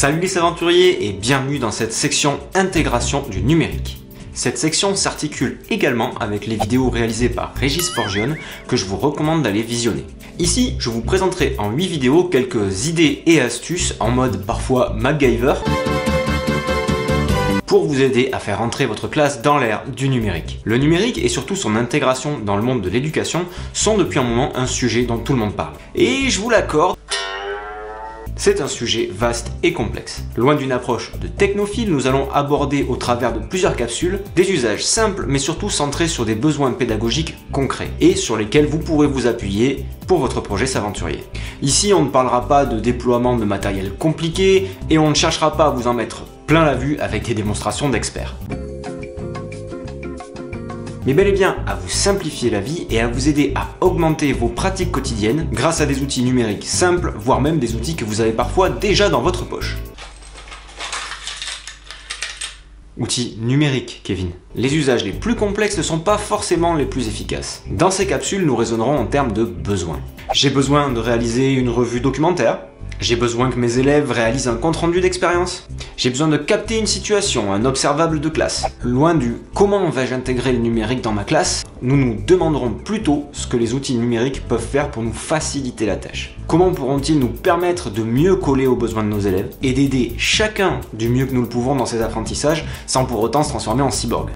Salut les aventuriers et bienvenue dans cette section intégration du numérique. Cette section s'articule également avec les vidéos réalisées par Régis Fortjeune que je vous recommande d'aller visionner. Ici, je vous présenterai en 8 vidéos quelques idées et astuces en mode parfois MacGyver pour vous aider à faire entrer votre classe dans l'ère du numérique. Le numérique et surtout son intégration dans le monde de l'éducation sont depuis un moment un sujet dont tout le monde parle. Et je vous l'accorde, c'est un sujet vaste et complexe. Loin d'une approche de technophile, nous allons aborder au travers de plusieurs capsules des usages simples mais surtout centrés sur des besoins pédagogiques concrets et sur lesquels vous pourrez vous appuyer pour votre projet Savanturier. Ici, on ne parlera pas de déploiement de matériel compliqué et on ne cherchera pas à vous en mettre plein la vue avec des démonstrations d'experts. Mais bel et bien à vous simplifier la vie et à vous aider à augmenter vos pratiques quotidiennes grâce à des outils numériques simples, voire même des outils que vous avez parfois déjà dans votre poche. Outils numériques, Kevin. Les usages les plus complexes ne sont pas forcément les plus efficaces. Dans ces capsules, nous raisonnerons en termes de besoins. J'ai besoin de réaliser une revue documentaire. J'ai besoin que mes élèves réalisent un compte-rendu d'expérience. J'ai besoin de capter une situation, un observable de classe. Loin du « comment vais-je intégrer le numérique dans ma classe ?», nous nous demanderons plutôt ce que les outils numériques peuvent faire pour nous faciliter la tâche. Comment pourront-ils nous permettre de mieux coller aux besoins de nos élèves et d'aider chacun du mieux que nous le pouvons dans ses apprentissages sans pour autant se transformer en cyborg.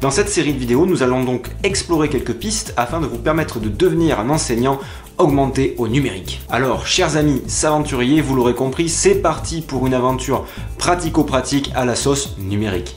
Dans cette série de vidéos, nous allons donc explorer quelques pistes afin de vous permettre de devenir un enseignant augmenté au numérique. Alors, chers amis Savanturiers, vous l'aurez compris, c'est parti pour une aventure pratico-pratique à la sauce numérique.